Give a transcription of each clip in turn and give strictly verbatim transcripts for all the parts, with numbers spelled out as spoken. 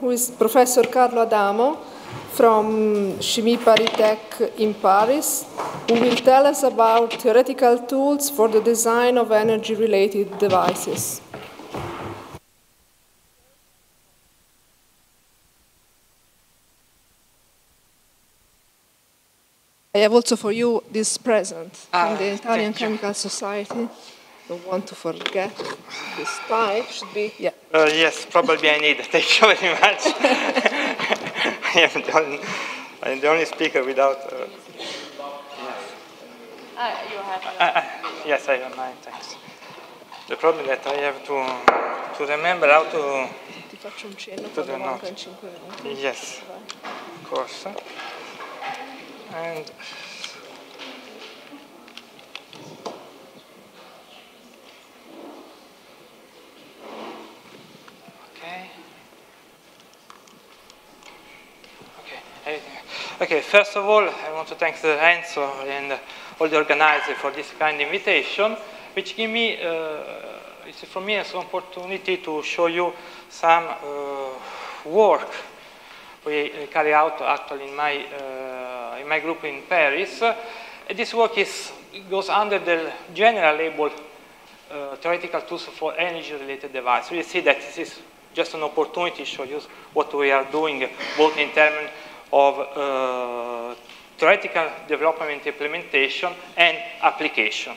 who is Professor Carlo Adamo from Chimie ParisTech in Paris, who will tell us about theoretical tools for the design of energy-related devices. I have also for you this present ah, from the Italian Chemical Society. Don't want to forget this type. Should be yeah. Uh, yes, probably I need. Thank you very much. I am the only, I am the only speaker without. Uh, ah, you have. Uh, yes, I have mine. Thanks. The problem that I have to to remember how to. Ti faccio un cenno per quarantacinque minuti. Yes, of course. And okay, okay, everything. Okay. First of all, I want to thank the Renzo and all the organizers for this kind invitation, which give me, uh, it's for me as an opportunity to show you some uh, work we carry out actually in my. Uh, in my group in Paris. Uh, this work is, goes under the general label uh, theoretical tools for energy-related devices. We see that this is just an opportunity to show you what we are doing, both in terms of uh, theoretical development implementation and application.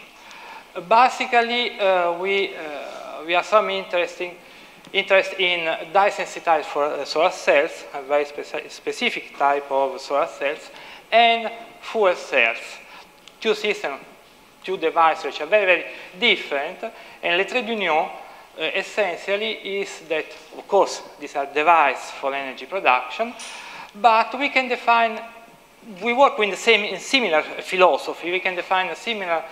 Uh, basically, uh, we, uh, we have some interesting interest in dye sensitized for uh, solar cells, a very speci specific type of solar cells, and fuel cells, two systems, two devices which are very, very different. And the trade union uh, essentially is that, of course, these are devices for energy production, but we can define, we work with the same in similar philosophy, we can define a similar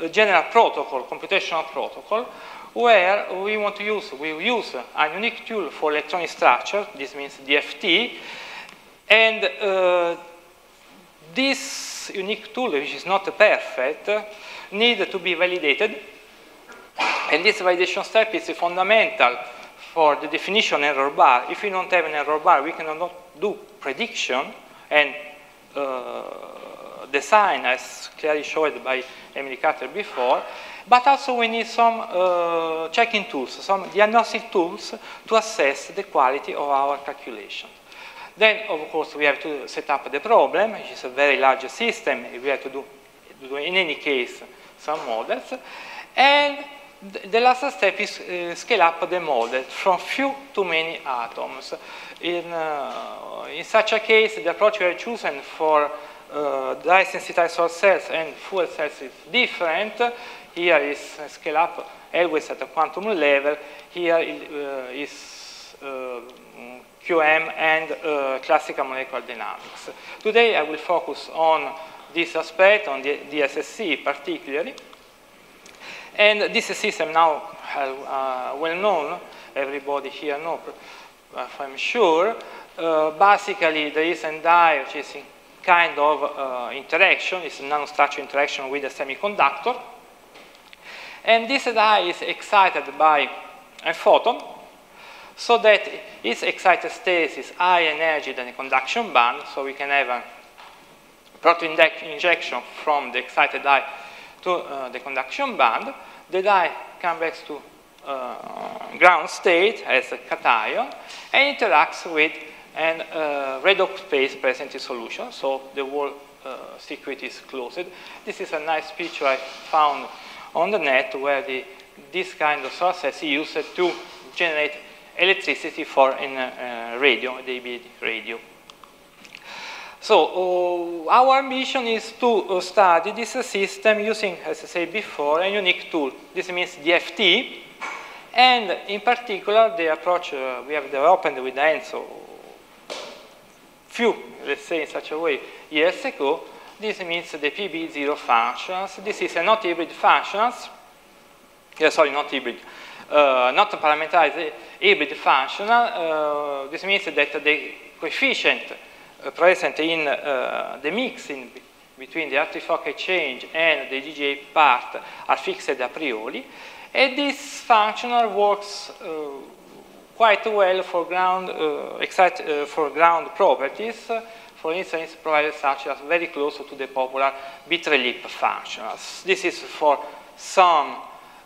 uh, general protocol, computational protocol, where we want to use, we use a unique tool for electronic structure, this means D F T, and uh, this unique tool, which is not perfect, needs to be validated. And this validation step is fundamental for the definition error bar. If we don't have an error bar, we cannot do prediction and uh, design, as clearly showed by Emily Carter before. But also we need some uh, checking tools, some diagnostic tools to assess the quality of our calculation. Then, of course, we have to set up the problem, which is a very large system. We have to do, do in any case, some models. And th the last step is uh, scale up the model from few to many atoms. In, uh, in such a case, the approach we have chosen for uh, dye sensitized solar cells and fuel cells is different. Here is scale up always at a quantum level. Here uh, is uh, Q M and uh, classical molecular dynamics. Today I will focus on this aspect, on the D S S C particularly. And this system now uh, well known, everybody here knows, I'm sure. Uh, basically there is an dye which is in kind of uh, interaction, it's a nanostructure interaction with a semiconductor. And this dye is excited by a photon, so that its excited state is higher energy than the conduction band, so we can have a proton injection from the excited dye to uh, the conduction band. The dye comes back to uh, ground state as a cation and interacts with an uh, redox phase present in solution, so the whole uh, circuit is closed. This is a nice picture I found on the net where the, this kind of process is used to generate electricity for in uh, radio, D B radio. So uh, our ambition is to uh, study this uh, system using, as I said before, a unique tool. This means D F T, and in particular the approach uh, we have developed with Enzo few, let's say in such a way, years ago. This means the P B zero functions. This is a not hybrid functions. Yeah, sorry, not hybrid. Uh, not parameterized hybrid functional. Uh, this means that the coefficient uh, present in uh, the mix in between the artifact exchange and the D G A part are fixed a priori. And this functional works uh, quite well for ground, uh, excite, uh, for ground properties, for instance, provided such as very close to the popular B three L Y P functionals. This is for some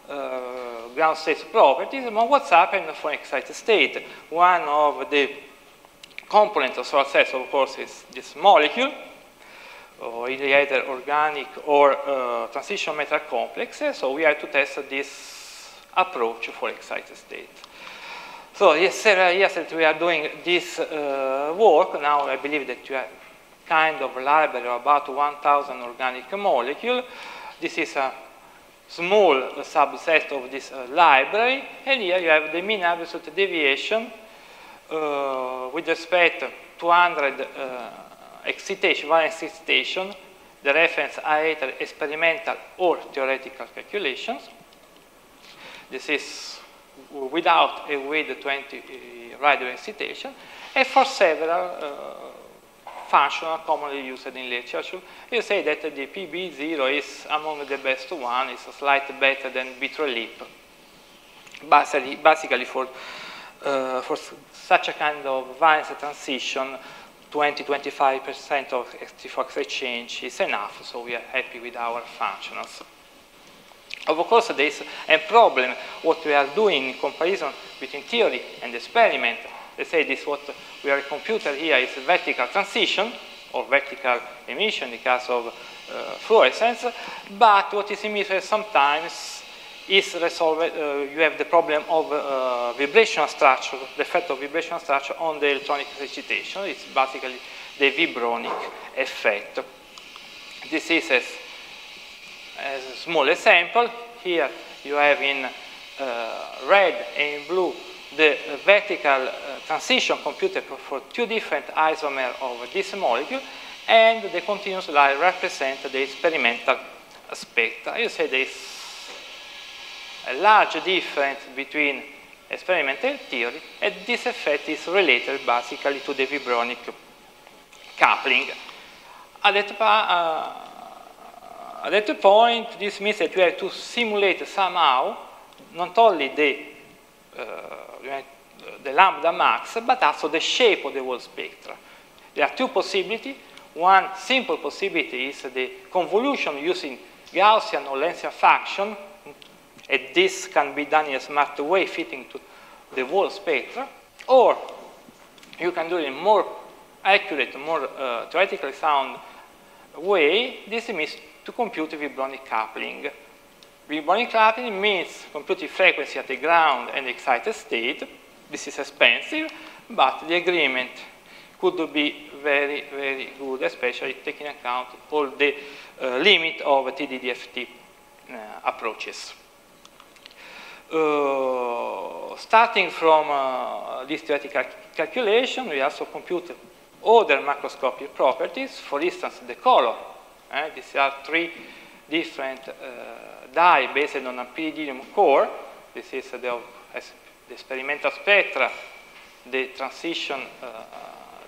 uh, ground state properties, but what's happened for excited state? One of the components of solar cells, of course, is this molecule, or either organic or uh, transition metal complexes, so we have to test this approach for excited state. So yes, several years that we are doing this uh, work, now I believe that you have kind of library of about one thousand organic molecules. This is a small uh, subset of this uh, library, and here you have the mean absolute deviation uh, with respect to one hundred uh, excitation, one excitation, the reference are either experimental or theoretical calculations. This is without a with twenty uh, radio excitation, and for several uh, functions commonly used in literature, you say that the P B zero is among the best one, it's slightly better than B three L Y P, basically, basically for, uh, for such a kind of variance transition. twenty to twenty-five percent of T-Fox exchange is enough, so we are happy with our functionals. Of course, there is a problem. What we are doing in comparison between theory and experiment, let's say this what we are a computer here is vertical transition, or vertical emission in the case of uh, fluorescence, but what is emitted sometimes is resolved, uh, you have the problem of uh, vibrational structure, the effect of vibrational structure on the electronic excitation. It's basically the vibronic effect. This is a, a small example. Here you have in uh, red and in blue the vertical uh, transition computed for two different isomers of this molecule, and the continuous line represents the experimental spectra. You say this. A large difference between experiment and theory, and this effect is related basically to the vibronic coupling. At that, uh, at that point, this means that we have to simulate somehow not only the, uh, the lambda max, but also the shape of the whole spectra. There are two possibilities. One simple possibility is the convolution using Gaussian or Lenzia function. And this can be done in a smart way, fitting to the whole spectra. Or you can do it in a more accurate, more uh, theoretically sound way. This means to compute vibronic coupling. Vibronic coupling means computing frequency at the ground and excited state. This is expensive, but the agreement could be very, very good, especially taking account all the uh, limit of T D D F T uh, approaches. Uh, starting from uh, this theoretical calculation, we also compute other macroscopic properties, for instance, the color. Eh? These are three different uh, dye based on a pyridinium core. This is uh, the, the experimental spectra, the transition, uh,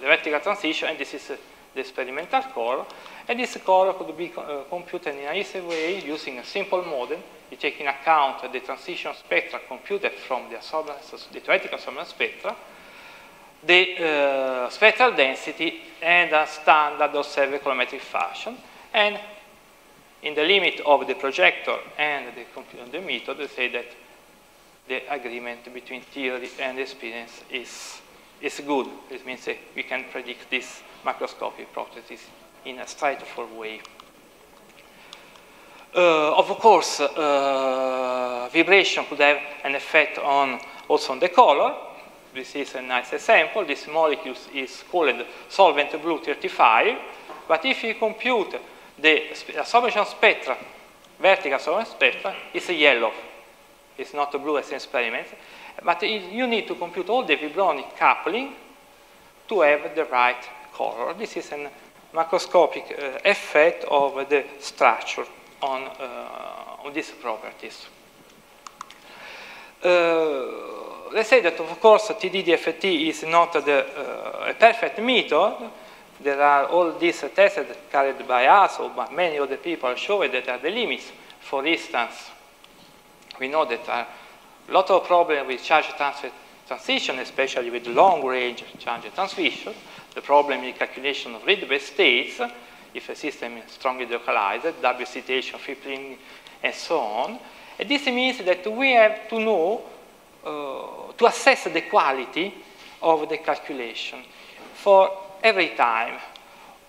the vertical transition, and this is uh, the experimental color. And this color could be uh, computed in an easy way using a simple model. You take into account the transition spectra computed from the, absorbance, the theoretical absorbance spectra, the uh, spectral density, and a standard observed colorimetric fashion. And in the limit of the projector and the, the method, they say that the agreement between theory and experience is, is good. This means that we can predict these macroscopic properties in a straightforward way. Uh, of course, uh, vibration could have an effect on also on the color. This is a nice example. This molecule is called solvent blue thirty-five. But if you compute the absorption spectra, vertical absorption spectra, it's yellow. It's not blue as an experiment. But it, you need to compute all the vibronic coupling to have the right color. This is a macroscopic uh, effect of the structure. On, uh, on these properties. Uh, let's say that, of course, T D D F T is not the, uh, a perfect method. There are all these uh, tests carried by us or by many other people showing that are the limits. For instance, we know that there are a lot of problems with charge transfer transition, especially with long-range change transmission, the problem in calculation of read-based states, if a system is strongly delocalized, double excitation, tripling, and so on. And this means that we have to know, uh, to assess the quality of the calculation for every time.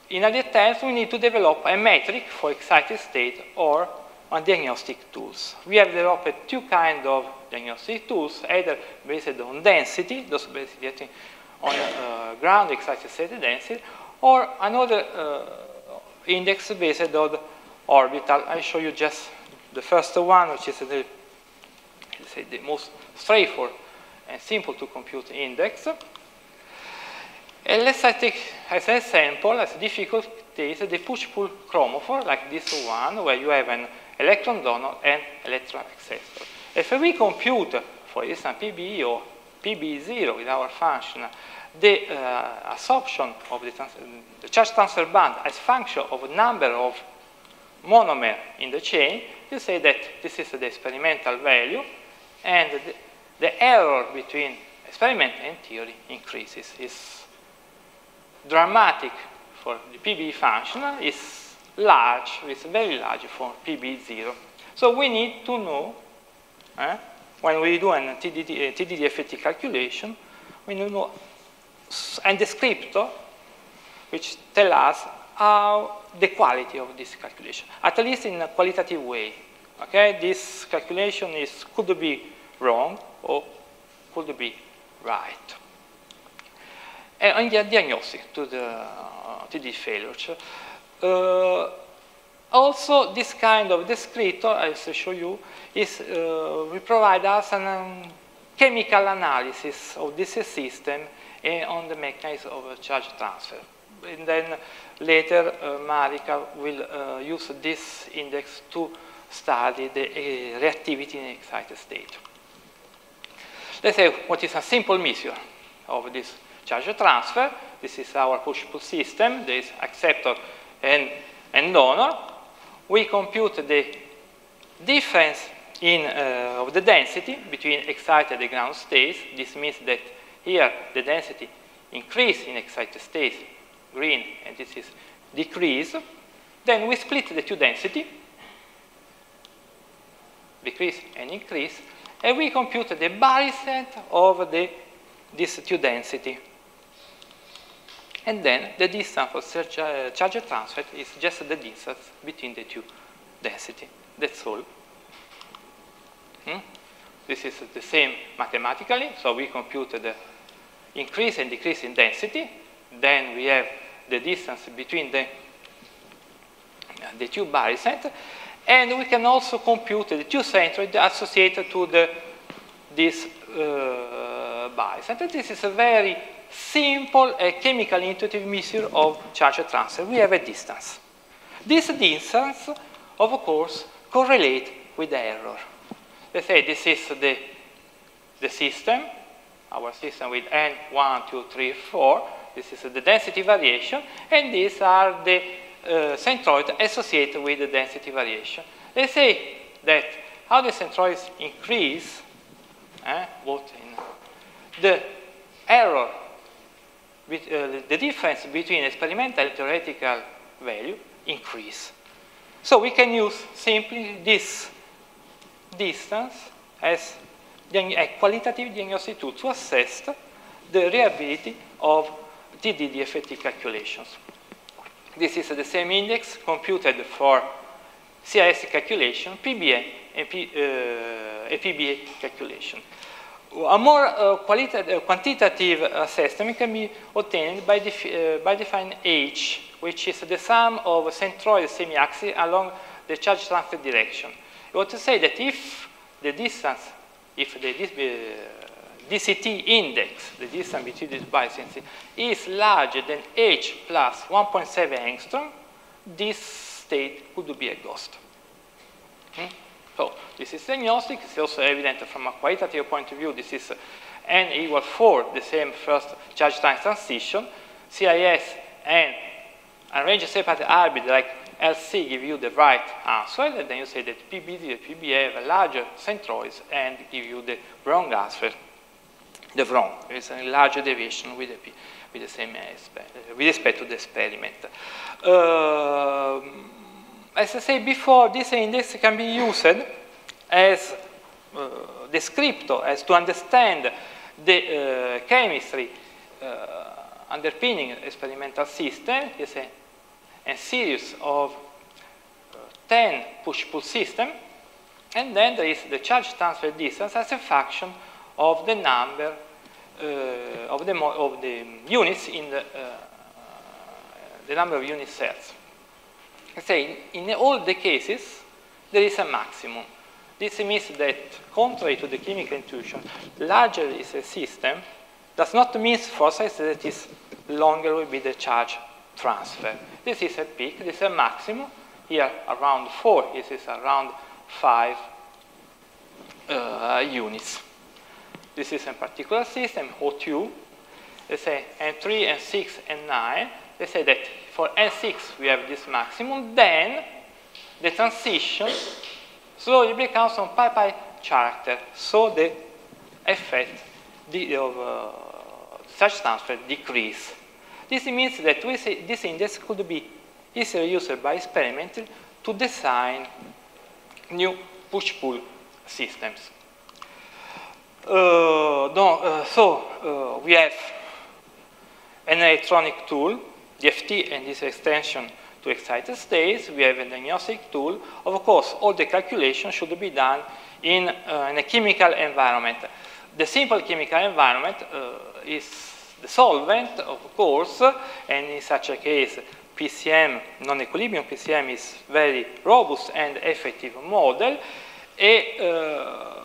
In other terms, we need to develop a metric for excited state or on diagnostic tools. We have developed two kinds of diagnostic tools, either based on density, those based on uh, ground excited state density, or another uh, index based on orbital. I show you just the first one, which is the, let's say, the most straightforward and simple to compute index. And let's take as an example, as a difficult case, the push-pull chromophore, like this one, where you have an electron donor and electron acceptor. If we compute, for instance, P B E or P B zero in our function, the uh, absorption of the, the charge transfer band as function of a number of monomer in the chain, you say that this is the experimental value, and the, the error between experiment and theory increases. It's dramatic for the P B E function, it's large, it's very large for P B zero. So we need to know, eh, when we do a T D D F T calculation, we need to know, and the descriptor, which tell us how the quality of this calculation, at least in a qualitative way. Okay, this calculation is, could be wrong or could be right. And on the diagnostic to the uh, to the failure. Uh, also, this kind of descriptor, as I show you, is uh, will provide us an um, chemical analysis of this system and on the mechanism of uh, charge transfer. And then later, uh, Marika will uh, use this index to study the uh, reactivity in excited state. Let's say what is a simple measure of this charge transfer. This is our push-pull system. There is acceptor and, and donor. We compute the difference in, uh, of the density between excited and ground states. This means that here the density increase in excited states, green, and this is decrease. Then we split the two density, decrease and increase, and we compute the barycenter of the, this two density. And then the distance for uh, charge transfer is just the distance between the two density. That's all. Hmm? This is the same mathematically, so we compute the increase and decrease in density. Then we have the distance between the, the two barycenter, and we can also compute the two centroids associated to the, this uh, barycenter. This is a very simple uh, chemical intuitive measure of charge transfer. We have a distance. This distance, of course, correlates with the error. Let's say this is the, the system, our system with N one, two, three, four. This is the density variation, and these are the uh, centroids associated with the density variation. They say that how the centroids increase, eh, both in the error, with, uh, the difference between experimental and theoretical value increase. So we can use simply this distance as a qualitative diagnostic tool to assess the reliability of T D D F T calculations. This is the same index computed for C I S calculation, P B E, and P, uh, a P B E calculation. A more uh, qualitative, quantitative assessment can be obtained by, defi uh, by defining H, which is the sum of centroid semi-axis along the charge transfer direction. You want to say that if the distance, if the dis uh, D C T index, the distance between these barycenter, is larger than H plus one point seven angstrom, this state could be a ghost. Hmm? So this is diagnostic. It's also evident from a qualitative point of view. This is N equal four, the same first charge time transition. C I S and a range of separate orbit like L C give you the right answer, and then you say that P B zero, P B have a larger centroids and give you the wrong answer. the wrong. It's a large deviation with the, P, with the same aspect, with respect to the experiment. Uh, as I said before, this index can be used as uh, descriptor, as to understand the uh, chemistry uh, underpinning experimental system. It's a, a series of uh, ten push-pull systems, and then there is the charge transfer distance as a function of the number uh, of, the of the units in the, uh, the number of unit cells. I say in, in all the cases there is a maximum. This means that, contrary to the chemical intuition, larger is a system does not mean for size that is longer will be the charge transfer. This is a peak, this is a maximum. Here around four, this is around five uh, units. This is a particular system, O two. They say N three, N six, N nine. They say that for N six we have this maximum. Then the transition slowly becomes on pi-pi character. So the effect of uh, such transfer decrease. This means that we say this index could be easily used by experimenters to design new push-pull systems. Uh, no, uh, so uh, we have an electronic tool, D F T, and this extension to excited states. We have a diagnostic tool. Of course, all the calculations should be done in, uh, in a chemical environment. The simple chemical environment uh, is the solvent, of course, and in such a case, P C M, non-equilibrium P C M, is very robust and effective model. And, uh,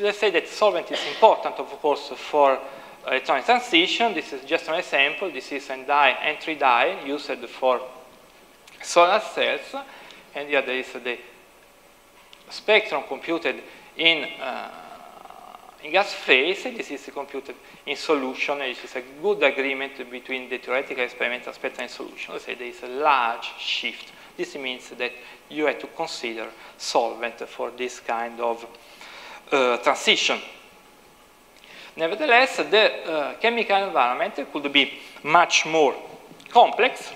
let's say that solvent is important, of course, for electronic transition. This is just an example. This is an dye, N three dye used for solar cells. And here there is the spectrum computed in, uh, in gas phase. This is computed in solution. This is a good agreement between the theoretical experimental spectrum and solution. Let's say there is a large shift. This means that you have to consider solvent for this kind of Uh, transition. Nevertheless, the uh, chemical environment could be much more complex.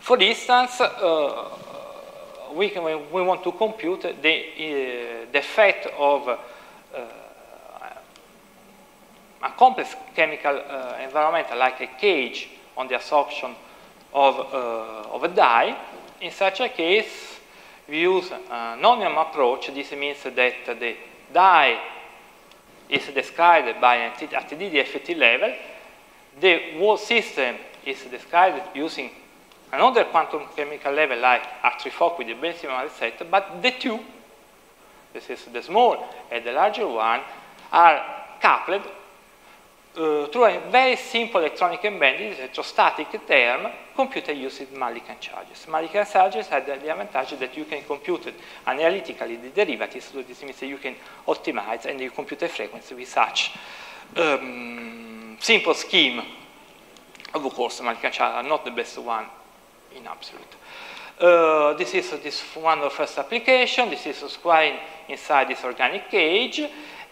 For instance, uh, we, can, we want to compute the, uh, the effect of uh, a complex chemical uh, environment like a cage on the absorption of, uh, of a dye. In such a case, we use a nonium approach. This means that the dye is described by a T D D F T level. The whole system is described using another quantum chemical level like R three foc with the decimal set, but the two, this is the small and the larger one, are coupled uh, through a very simple electronic embedding, this electrostatic term, computed using Mulliken charges. Mulliken charges have the advantage that you can compute analytically the derivatives, so this means that you can optimize and you compute a frequency with such um, simple scheme. Of course, Mulliken charges are not the best one in absolute. Uh, this is this one of the first application. This is a square inside this organic cage,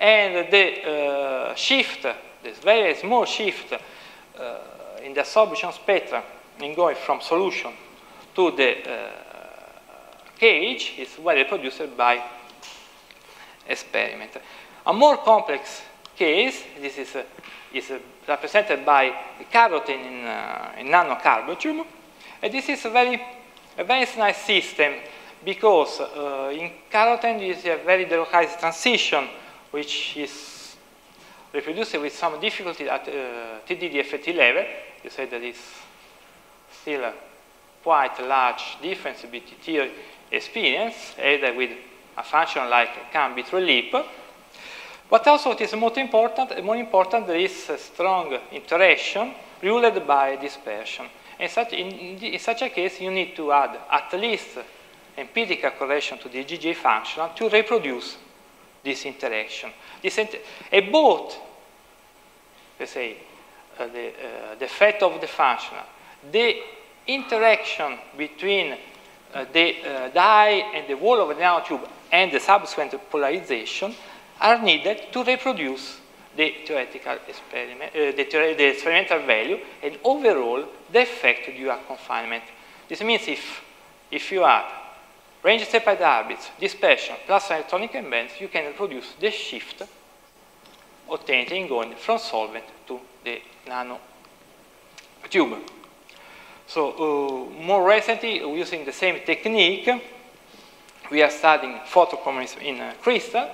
and the uh, shift, this very small shift uh, in the absorption spectrum in going from solution to the uh, cage is well reproduced by experiment. A more complex case, this is, uh, is uh, represented by carotene in, uh, in nanocarbotium, and this is a very, a very nice system because uh, in carotene there is a very delocalized transition which is reproduced with some difficulty at uh, T D D F T level. You say that is still a quite large difference between theory experience, either with a function like C A M B three L Y P. But also, what is most important, more important, there is a strong interaction ruled by dispersion. In such, in, in such a case, you need to add at least empirical correlation to the G G function to reproduce this interaction. This inter and both, let's say, uh, the, uh, the effect of the function, the interaction between uh, the uh, dye and the wall of the nanotube and the subsequent polarization are needed to reproduce the theoretical experiment, uh, the, theor the experimental value, and overall the effect due at confinement. This means if, if you add range separated orbits, dispersion, plus electronic embeds, you can reproduce the shift obtained in going from solvent to the nanotube. So, uh, more recently, using the same technique, we are studying photochromism in uh, crystal.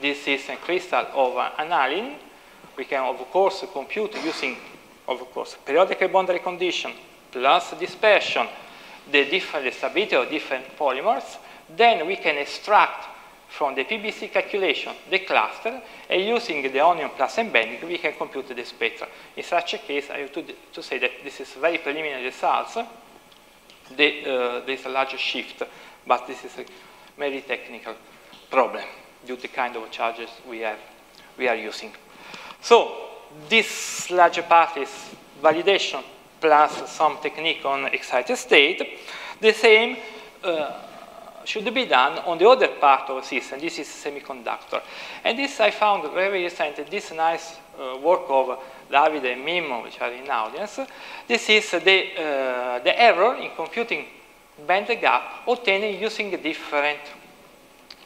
This is a crystal of uh, aniline. We can, of course, compute using, of course, periodic boundary condition plus dispersion, the, different, the stability of different polymers. Then we can extract from the P B C calculation the cluster, and using the onion plus embedding, we can compute the spectra. In such a case, I have to, to say that this is very preliminary results. The, uh, there is a larger shift, but this is a very technical problem due to the kind of charges we have, we are using. So this larger part is validation plus some technique on excited state. The same uh, should be done on the other part of the system. This is semiconductor. And this I found very recent, this nice uh, work of Davide and Mimo, which are in the audience. This is the, uh, the error in computing band gap obtained using a different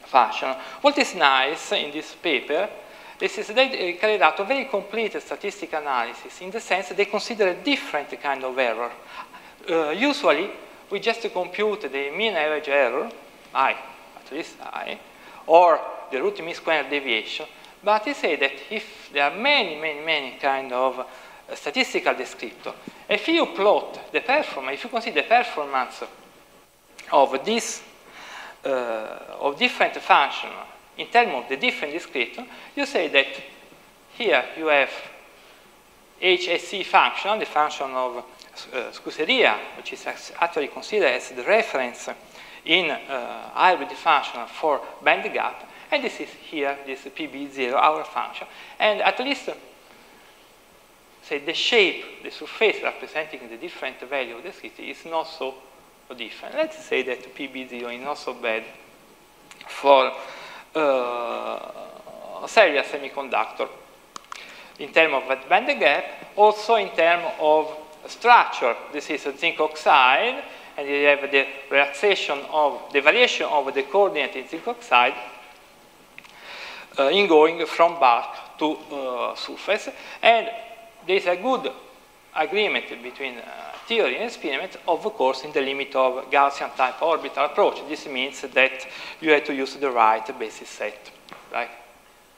function. What is nice in this paper, this is they carried out a very complete statistical analysis in the sense that they consider a different kind of error. Uh, usually, we just compute the mean average error, I, at least I, or the root mean square deviation, but they say that if there are many, many, many kind of uh, statistical descriptor, if you plot the performance, if you consider the performance of this, uh, of different function in terms of the different descriptor, you say that here you have H S C function, the function of Uh, Scuseria, which is actually considered as the reference in uh, hybrid function for band gap, and this is here, this P B zero, our function, and at least uh, say the shape, the surface representing the different value of the descriptor is not so different. Let's say that P B zero is not so bad for uh, serial semiconductor in terms of band gap, also in terms of structure. This is a zinc oxide, and you have the relaxation of the variation of the coordinate in zinc oxide uh, in going from bulk to uh, surface. And there is a good agreement between uh, theory and experiment, of course, in the limit of Gaussian type orbital approach. This means that you have to use the right basis set, like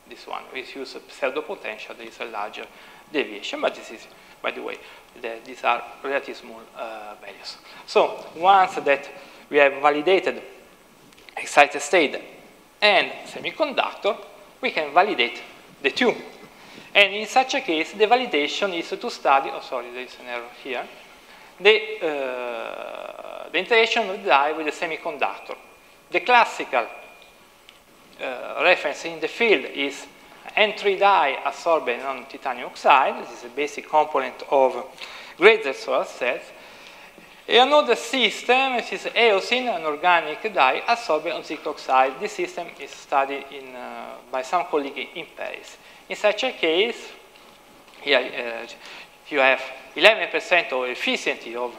this one. If you use pseudo potential, there is a larger deviation, but this is, by the way, the, these are relatively small uh, values. So once that we have validated excited state and semiconductor, we can validate the two. And in such a case, the validation is to study, oh sorry, there is an error here, the, uh, the interaction of the dye with the semiconductor. The classical uh, reference in the field is N three dye absorbed non titanium oxide. This is a basic component of graded solar cells. And another system, this is eosin, an organic dye absorbed on zinc oxide. This system is studied in, uh, by some colleagues in Paris. In such a case, here uh, you have eleven percent of efficiency of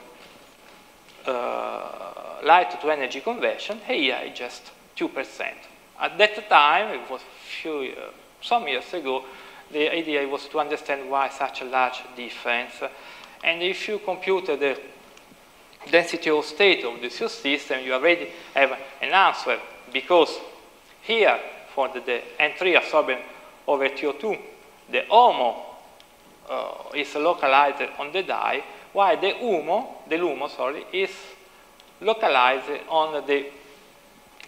uh, light to energy conversion. Here is just two percent. At that time, it was few years. Uh, Some years ago, the idea was to understand why such a large difference. And if you compute the density of state of the C O system, you already have an answer, because here, for the, the N three absorbent over T O two, the HOMO uh, is localized on the dye, while the HUMO, the LUMO, sorry, is localized on the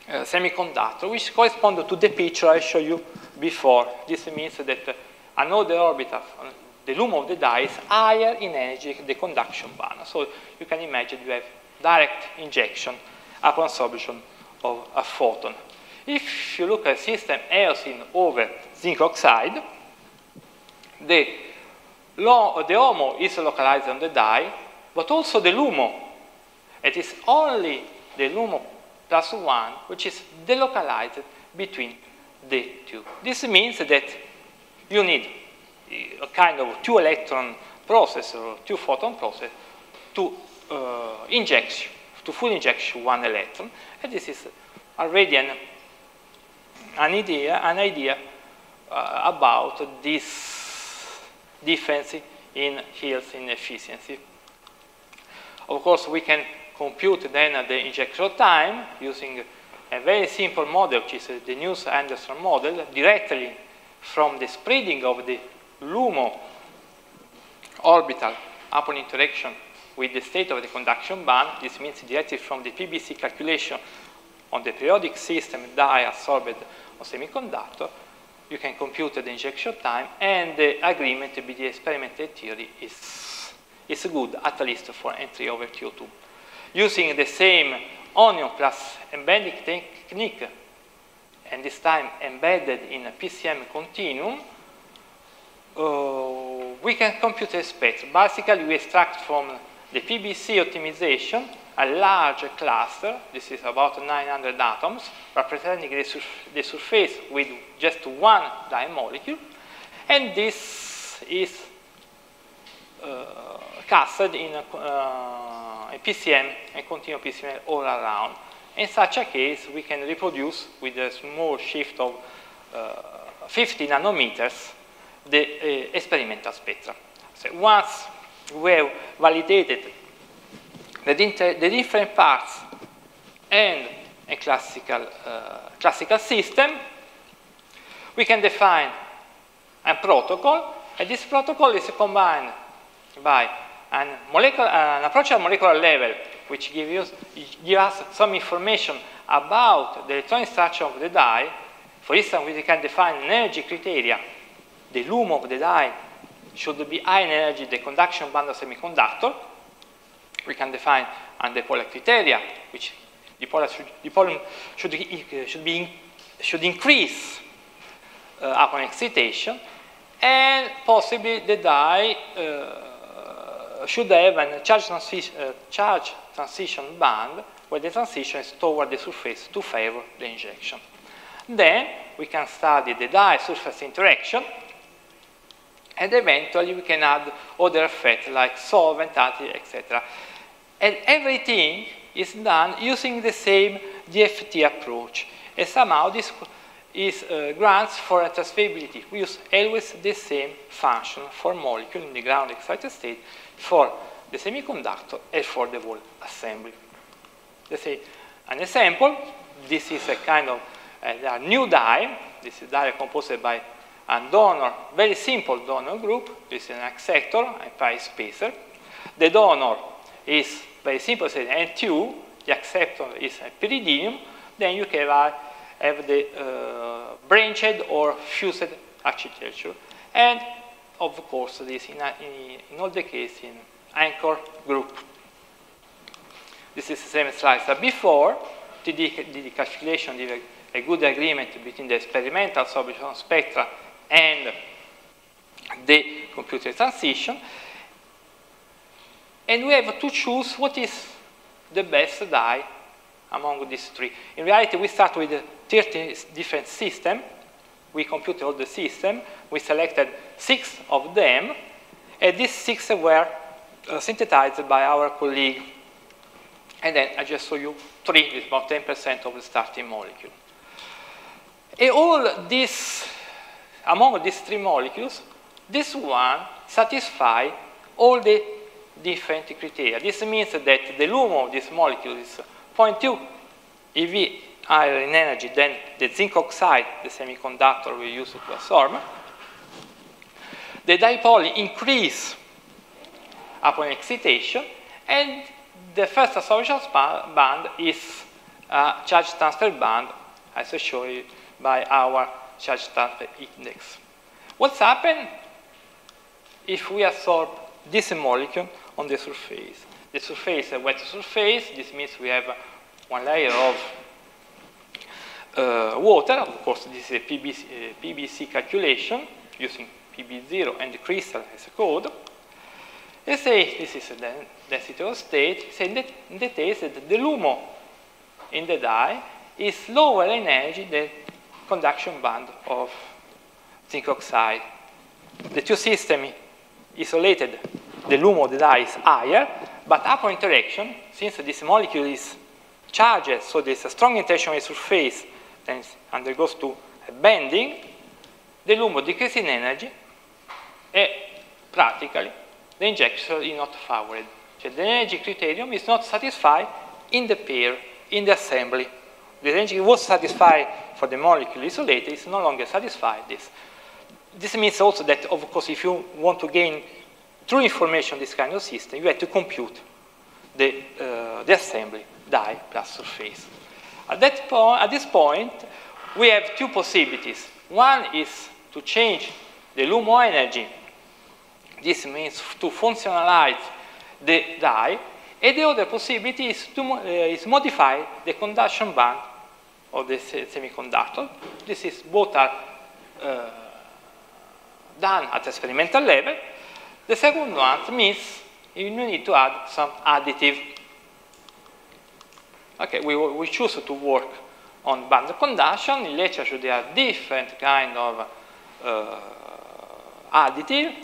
Uh, semiconductor, which corresponds to the picture I showed you before. This means that uh, another orbital, uh, the LUMO of the dye is higher in energy than the conduction band. So you can imagine you have direct injection upon absorption of a photon. If you look at system eosin over zinc oxide, the, lo the HOMO is localized on the dye, but also the LUMO. It is only the LUMO plus one, which is delocalized between the two. This means that you need a kind of two electron process or two photon process to uh, inject, to full inject one electron. And this is already an, an idea, an idea uh, about this difference in yields in efficiency. Of course, we can compute then the injection time using a very simple model, which is the Neus-Anderson model, directly from the spreading of the LUMO orbital upon interaction with the state of the conduction band. This means directly from the P B C calculation on the periodic system dye absorbed on semiconductor. You can compute the injection time, and the agreement with the experimental theory is, is good, at least for N three over T O two. Using the same onion plus embedding technique, and this time embedded in a P C M continuum, uh, we can compute a spectrum. Basically, we extract from the P B C optimization a large cluster. This is about nine hundred atoms, representing the, surf the surface with just one dye molecule, and this is uh, casted in a, uh, a P C M, a continuous P C M all around. In such a case, we can reproduce with a small shift of uh, fifty nanometers the uh, experimental spectra. So once we have validated the, the different parts and a classical, uh, classical system, we can define a protocol, and this protocol is combined by an, molecular, an approach at molecular level, which gives us some information about the electronic structure of the dye. For instance, we can define energy criteria. The LUMO of the dye should be high in energy, the conduction band of semiconductor. We can define and dipolar criteria, which dipolar should, dipolar should, should, be, should increase uh, upon excitation, and possibly the dye uh, should have a charge, transi uh, charge transition band where the transition is toward the surface to favor the injection. Then we can study the dye surface interaction, and eventually we can add other effects like solvent, et cetera. And everything is done using the same D F T approach. And somehow this is uh, grants for transferability. We use always the same function for molecule in the ground excited state for the semiconductor and for the whole assembly. Let's say an example. This is a kind of uh, new dye. This is dye composed by a donor, very simple donor group. This is an acceptor, a pi spacer. The donor is very simple, it's an N two. The acceptor is a pyridinium. Then you can have the uh, branched or fused architecture. And of course, this in, a, in, in all the cases in anchor group. This is the same slide as before. T D D calculation gives a good agreement between the experimental absorption spectra and the computer transition. And we have to choose what is the best dye among these three. In reality, we start with thirty different systems. We computed all the systems. We selected six of them. And these six were uh, synthesized by our colleague. And then I just show you three, is about ten percent of the starting molecule. And all this, among these three molecules, this one satisfies all the different criteria. This means that the LUMO of this molecule is zero point two E V higher in energy than the zinc oxide, the semiconductor we use to absorb. The dipole increase upon excitation, and the first absorption band is a charge transfer band, as I show you by our charge transfer index. What's happened if we absorb this molecule on the surface? The surface is a wet surface. This means we have one layer of uh, water. Of course, this is a P B C, uh, P B C calculation using P B zero and the crystal as a code. Let's say this is the density of state. Say that in the case that the LUMO in the dye is lower in energy than conduction band of zinc oxide. The two systems isolated the lume of the dye is higher, but upon interaction, since this molecule is charged, so there is a strong interaction on the surface, then it undergoes to a bending, the lume decreases in energy, and practically the injection is not favored. So the energy criterion is not satisfied in the pair, in the assembly. The energy was satisfied for the molecule isolated, is no longer satisfied this. This means also that, of course, if you want to gain true information on this kind of system, you have to compute the, uh, the assembly, dye plus surface. At, that point, at this point, we have two possibilities. One is to change the LUMO energy. This means to functionalize the dye. And the other possibility is to uh, is modify the conduction band of the se semiconductor. This is both are uh, done at experimental level. The second one means you need to add some additive. Okay, we, we choose to work on band conduction. In literature, there are different kind of uh, additive,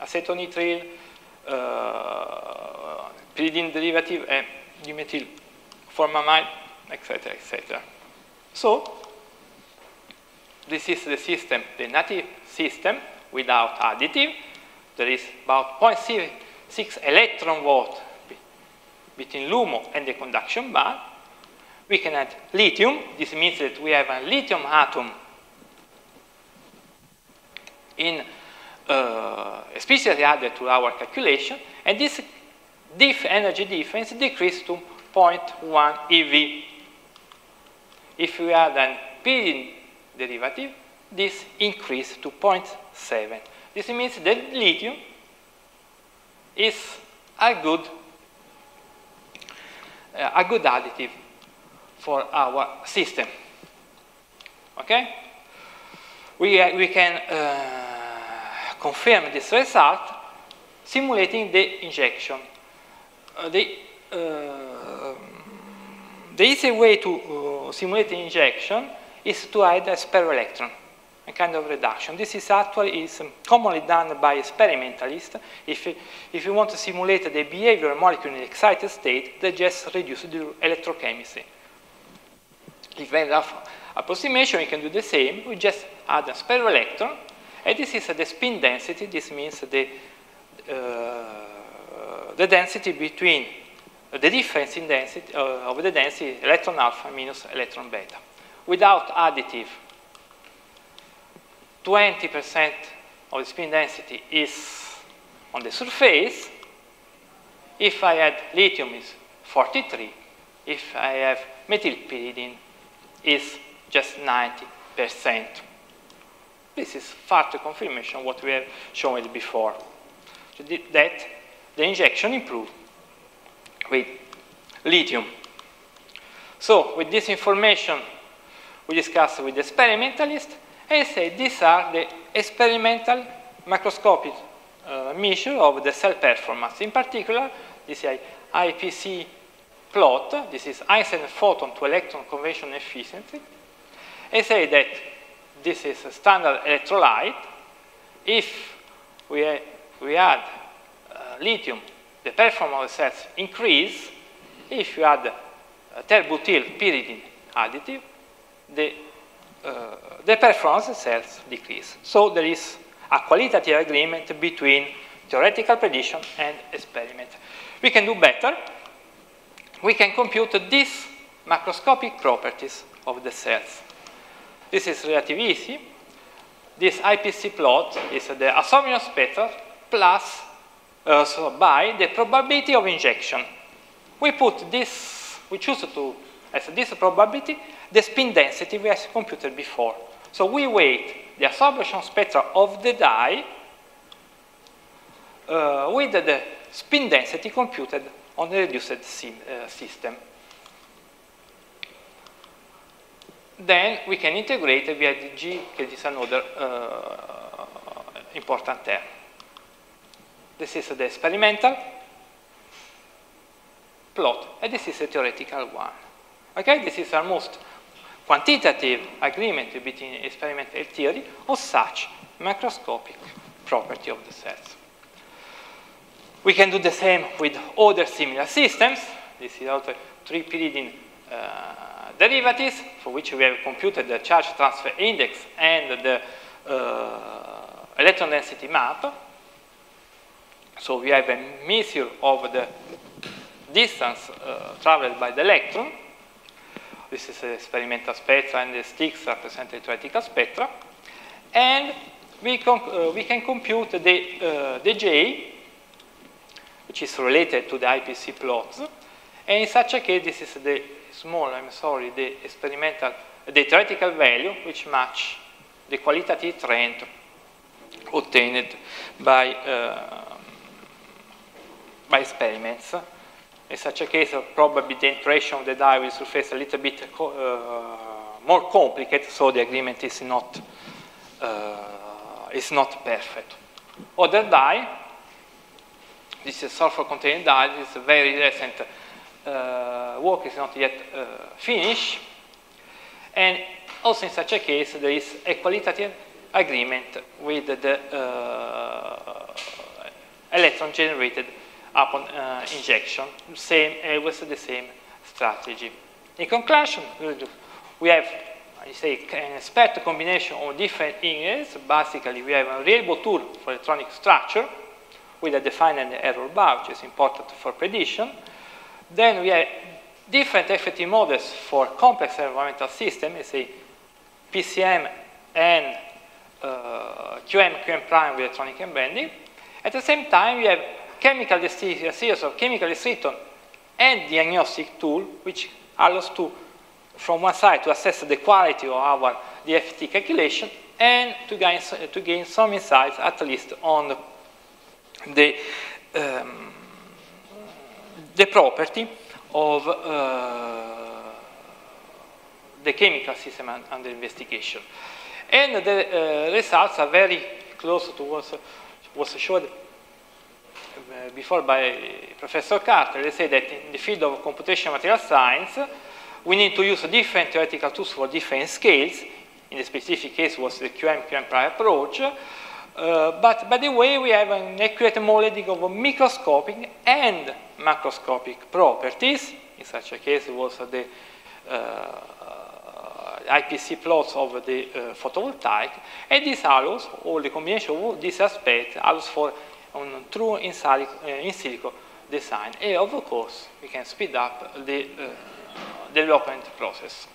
acetonitrile, uh, pyridine derivative, and dimethyl formamide, et cetera, et cetera. So, this is the system, the native system without additive. There is about zero point six electron volt between LUMO and the conduction band. We can add lithium. This means that we have a lithium atom in uh, especially added to our calculation, and this diff energy difference decreased to zero point one E V. If we add a pyridine derivative, this increased to zero point seven. This means that lithium is a good, uh, a good additive for our system. Okay? We, uh, we can uh, confirm this result simulating the injection. Uh, the, uh, the easy way to uh, simulate the injection is to add a spare electron, a kind of reduction. This is actually is commonly done by experimentalists. If, if you want to simulate the behavior of a molecule in an excited state, they just reduce the electrochemistry. If we have enough approximation, we can do the same. We just add a spare electron, and this is the spin density. This means the, uh, the density between, uh, the difference in density uh, of the density electron alpha minus electron beta. Without additive, twenty percent of the spin density is on the surface. If I add lithium, it's forty-three. If I have methylpyridine, it's just ninety percent. This is further confirmation of what we have shown before, that the injection improved with lithium. So, with this information, we discussed with the experimentalists. And say these are the experimental microscopic uh, measure of the cell performance. In particular, this is I P C plot. This is Einstein photon to electron conversion efficiency. I say that this is a standard electrolyte. If we, uh, we add uh, lithium, the performance of the cells increase. If you add uh, terbutyl pyridine additive, the Uh, the performance of cells decrease. So there is a qualitative agreement between theoretical prediction and experiment. We can do better. We can compute these macroscopic properties of the cells. This is relatively easy. This I P C plot is the absorption spectrum plus uh, so by the probability of injection. We put this, we choose to as this probability, the spin density we have computed before. So we weight the absorption spectra of the dye uh, with the spin density computed on the reduced sim, uh, system. Then we can integrate via the G, which is another uh, important term. This is the experimental plot, and this is the theoretical one. Okay, this is our most quantitative agreement between experiment and theory of such macroscopic properties. property of the cells. We can do the same with other similar systems. This is also three pyridine uh, derivatives, for which we have computed the charge transfer index and the uh, electron density map. So we have a measure of the distance uh, traveled by the electron. This is the experimental spectra, and the sticks represent the theoretical spectra. And we, uh, we can compute the, uh, the J, which is related to the I P C plots. And in such a case, this is the small, I'm sorry, the experimental, the theoretical value, which match the qualitative trend obtained by, uh, by experiments. In such a case, uh, probably the interaction of the dye will surface a little bit co uh, more complicated, so the agreement is not, uh, is not perfect. Other dye, this is sulfur-containing dye, this is a very recent uh, work, is not yet uh, finished. And also in such a case, there is a qualitative agreement with the uh, electron generated upon uh, injection, same, always the same strategy. In conclusion, we have, I say, an expert combination of different ingredients. Basically, we have a real tool for electronic structure with a defined error bar, which is important for prediction. Then we have different F T models for complex environmental systems, I say P C M and uh, Q M, Q M prime with electronic embedding. At the same time, we have chemical a series of chemical descriptors and diagnostic tool, which allows to, from one side, to assess the quality of our D F T calculation and to gain, to gain some insights, at least on the, um, the property of uh, the chemical system under investigation. And the uh, results are very close to what was showed before by Professor Carter. They say that in the field of computational material science, we need to use different theoretical tools for different scales. In the specific case, was the Q M Q M prime approach. Uh, but by the way, we have an accurate modeling of microscopic and macroscopic properties. In such a case, it was the uh, I P C plots of the uh, photovoltaic. And this allows, or the combination of this aspect allows for on true in silico, uh, in silico design, and of course we can speed up the uh, development process.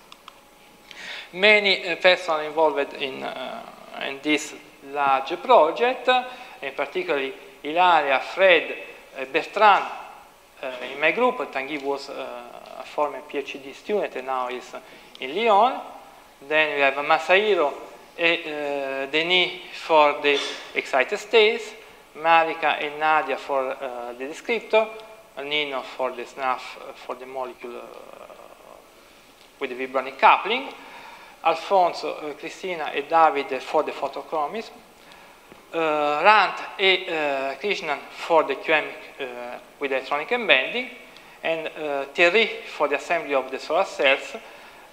Many uh, persons involved in, uh, in this large project, uh, in particular Ilaria, Fred, uh, Bertrand. Uh, in my group, Tanguy was uh, a former PhD student and now is uh, in Lyon. Then we have Masahiro and uh, Denis for the excited states. Marika and Nadia for uh, the descriptor, Nino for the snuff, uh, for the molecule uh, with the vibronic coupling, Alfonso, uh, Cristina and David for the photochromism, uh, Rant and uh, Krishnan for the Q M uh, with electronic embedding, and uh, Thierry for the assembly of the solar cells,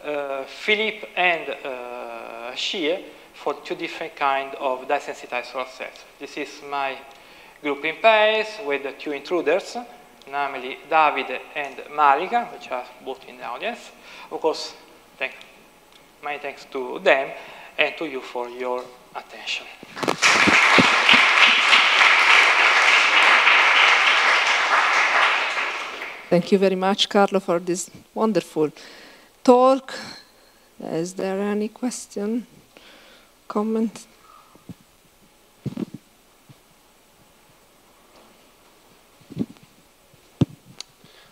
uh, Philippe and uh, Xie for two different kinds of dye-sensitized solar cells. This is my group in Paris with the two intruders, namely Davide and Marika, which are both in the audience. Of course, thank, my thanks to them and to you for your attention. Thank you very much, Carlo, for this wonderful talk. Is there any question? Comment?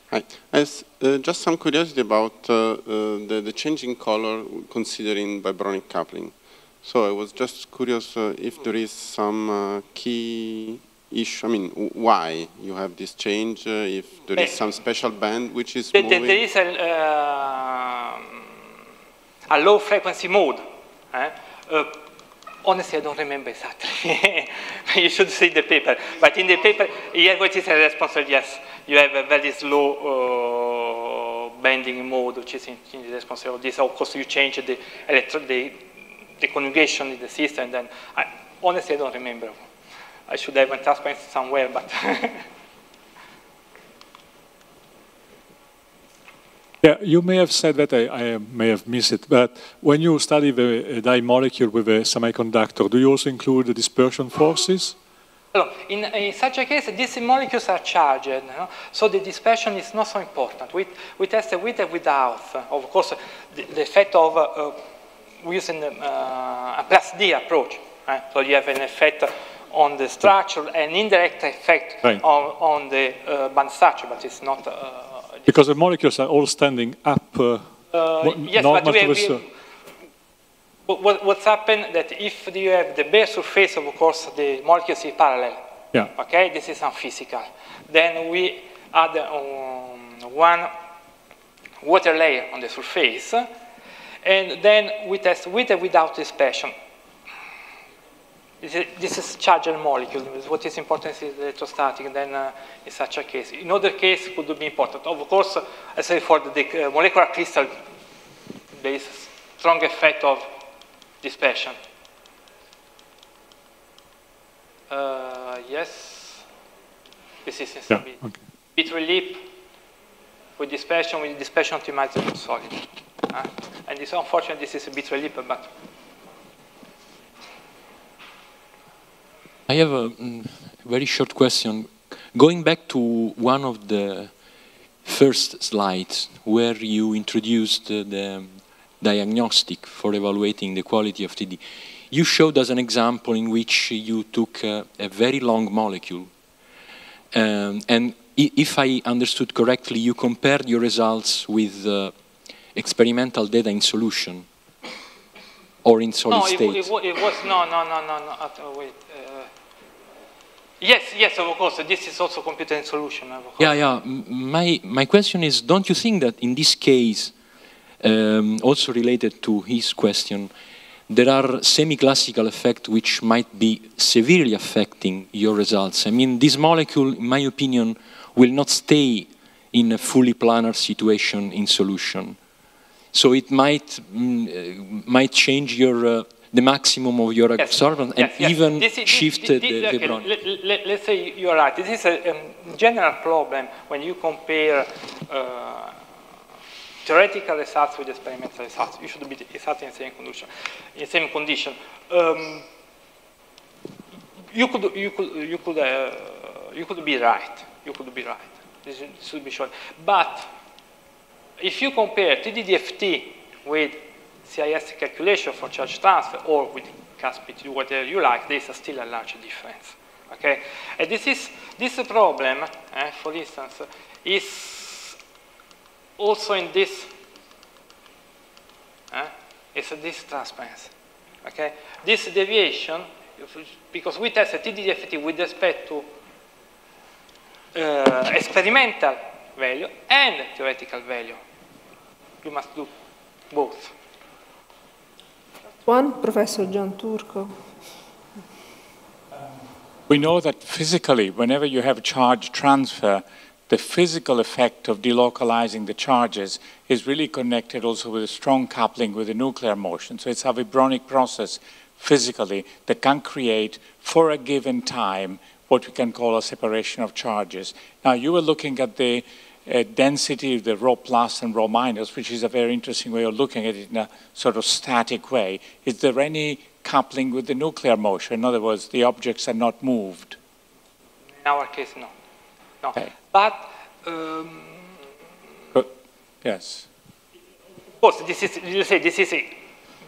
Hi. I have uh, just some curiosity about uh, uh, the, the changing color considering vibronic coupling. So I was just curious uh, if there is some uh, key issue, I mean, why you have this change, uh, if there is some special band which is the, moving. The, there is a, uh, a low frequency mode. Eh? Uh, Honestly, I don't remember exactly. You should see the paper. But in the paper, yeah, which is a responsible, yes. You have a very slow uh, bending mode, which is in, in the responsible of this. Of course, you change the, electro the, the conjugation in the system. And then I, honestly, I don't remember I should have a transparency somewhere, but... Yeah, you may have said that, I, I may have missed it, but when you study the dye molecule with a semiconductor, do you also include the dispersion forces? No, in, in such a case, these molecules are charged, you know? So the dispersion is not so important. We, we test with and without. Of course, the, the effect of uh, using uh, a plus D approach. Right? So you have an effect on the structure, an indirect effect right. on, on the uh, band structure, but it's not... Uh, because the molecules are all standing up. Uh, uh, yes, but we have... We, What, what's happened that if you have the bare surface, of course, the molecules are parallel. Yeah. Okay, this is unphysical. Then we add um, one water layer on the surface, and then we test with and without dispersion. This is, this is charged molecule. What is important is the electrostatic. Then, uh, in such a case, in other case, could be important. Of course, I say for the uh, molecular crystal, there is a strong effect of dispersion. Uh, yes, this is yeah, okay. B three L Y P with dispersion, with dispersion optimized solid. Uh, and it's unfortunate this is a B three L Y P, but. I have a mm, very short question. Going back to one of the first slides where you introduced uh, the diagnostic for evaluating the quality of T D. You showed us an example in which you took a, a very long molecule. Um, and I if I understood correctly, you compared your results with uh, experimental data in solution or in solid no, state. It, it, it was, no, no, no, no, no. At, uh, wait, uh, yes, yes, of course. This is also computer in solution. Yeah, yeah. My, my question is, don't you think that in this case, Um, also related to his question, there are semi-classical effects which might be severely affecting your results. I mean, this molecule, in my opinion, will not stay in a fully planar situation in solution. So it might, mm, might change your, uh, the maximum of your yes. absorbance yes, and yes. even this is, shift this, this, the, okay. the bond. Let, let, let's say you're right. This is a um, general problem when you compare uh, theoretical results with experimental results. You should be exactly in the same condition. In the same condition, um, you could you could you could uh, you could be right. You could be right. This should be sure. But if you compare T D D F T with C I S calculation for charge transfer or with C A S P two, whatever you like, there is still a large difference. Okay, and this is this problem. Eh, for instance, is also in this, eh, it's this transparency. Okay, this deviation, if, because we tested T D D F T with respect to uh, experimental value and theoretical value. You must do both. One, Professor Gian Turco. We know that physically, whenever you have a charge transfer, the physical effect of delocalizing the charges is really connected also with a strong coupling with the nuclear motion. So it's a vibronic process physically that can create, for a given time, what we can call a separation of charges. Now, you were looking at the uh, density of the rho plus and rho minus, which is a very interesting way of looking at it in a sort of static way. Is there any coupling with the nuclear motion? In other words, the objects are not moved. In our case, no. No. Okay. But, um, but yes. Of course, this is you say this is a,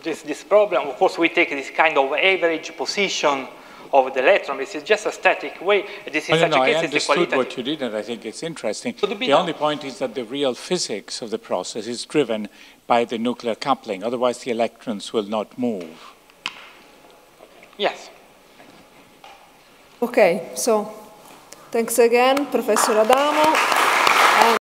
this this problem. Of course, we take this kind of average position of the electron. This is just a static way. This in no, such no, a case I understood is the what you did, and I think it's interesting. So the the only point is that the real physics of the process is driven by the nuclear coupling. Otherwise, the electrons will not move. Yes. Okay. So. Thanks again, Professor Adamo.